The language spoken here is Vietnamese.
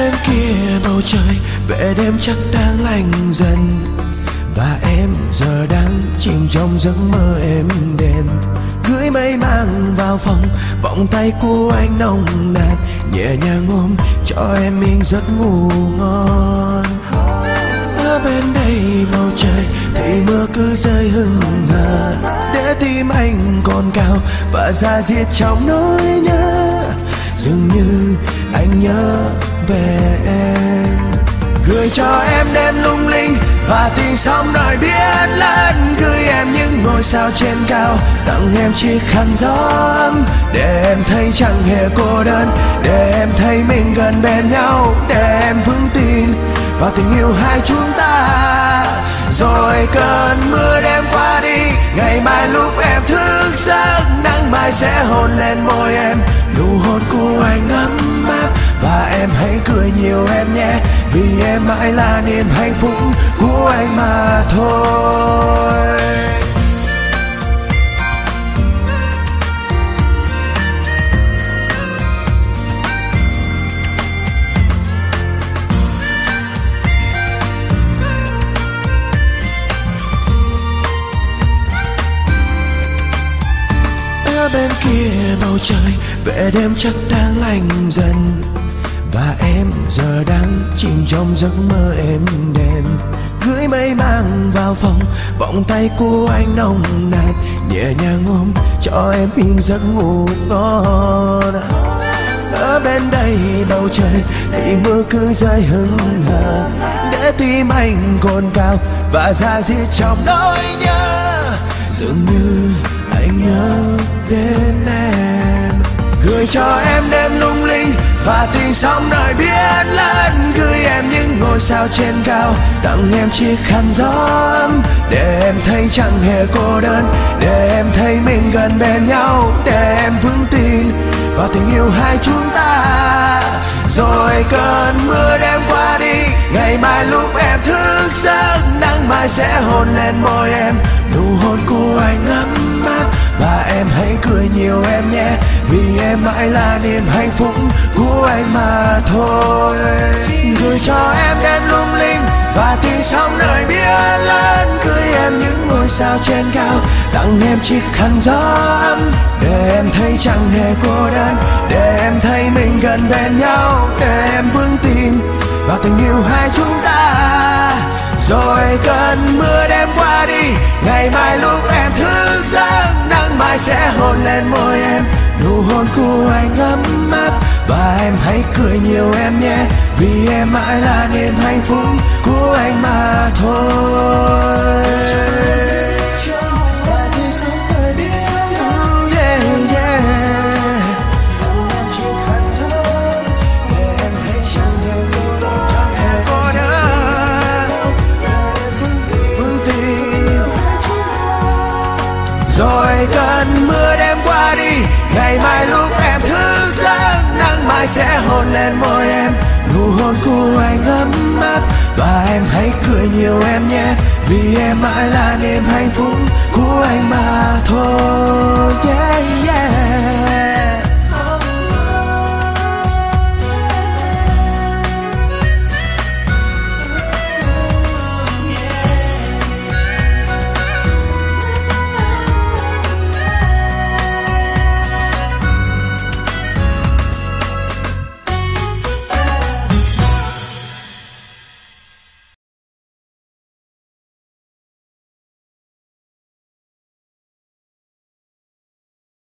bên kia bầu trời về đêm chắc đang lạnh dần, và em giờ đang chìm trong giấc mơ êm đềm. Gửi mây mang vào phòng, vòng tay của anh nồng nàn, nhẹ nhàng ôm cho em mình giấc ngủ ngon. Ở bên đây bầu trời thì mưa cứ rơi hừng hờ, để tim anh còn cao và da diết trong nỗi nhớ. Dường như anh nhớ về em, gửi cho em đêm lung linh và tình sóng nổi biết lớn, gửi em những ngôi sao trên cao, tặng em chiếc khăn gió ấm, để em thấy chẳng hề cô đơn, để em thấy mình gần bên nhau, để em vững tin vào tình yêu hai chúng ta. Rồi cơn mưa đêm qua đi, ngày mai lúc em thức giấc, nắng mai sẽ hôn lên môi em, nụ hôn của anh ấm áp. Và em hãy cười nhiều em nhé, vì em mãi là niềm hạnh phúc của anh mà thôi. Ở bên kia bầu trời về đêm chắc đang lạnh dần, và em giờ đang chìm trong giấc mơ êm đềm. Gửi mây mang vào phòng, vòng tay của anh nồng nàn, nhẹ nhàng ôm cho em yên giấc ngủ ngon. Ở bên đây bầu trời thì mưa cứ rơi hừng hờ, để tim anh cồn cao và da diết trong nỗi nhớ. Dường như anh nhớ đến em, gửi cho em đêm lung linh và tình sóng đời biết lớn, gửi em những ngôi sao trên cao, tặng em chiếc khăn gió ấm, để em thấy chẳng hề cô đơn, để em thấy mình gần bên nhau, để em vững tin vào tình yêu hai chúng ta. Rồi cơn mưa đêm qua đi, ngày mai lúc em thức giấc, nắng mai sẽ hôn lên môi em, nụ hôn của anh ấm áp. Và em hãy cười nhiều em nhé, vì em mãi là niềm hạnh phúc của anh mà thôi. Gửi cho em đêm lung linh và tiếng sóng nơi biển lớn, gửi em những ngôi sao trên cao, tặng em chiếc khăn gió ấm, để em thấy chẳng hề cô đơn, để em thấy mình gần bên nhau, để em vững tin vào tình yêu hai chúng ta. Rồi cơn mưa đêm qua đi, ngày mai lúc em thức giấc, nắng mai sẽ hôn lên môi em, nụ hôn của anh ấm áp. Và em hãy cười nhiều em nhé, vì em mãi là niềm hạnh phúc của anh mà thôi. Rồi cơn mưa đêm qua đi, ngày mai lúc em thức giấc, nắng mai sẽ hôn lên môi em, nụ hôn của anh ấm áp. Và em hãy cười nhiều em nhé, vì em mãi là niềm hạnh phúc của anh mà thôi. Yeah, yeah.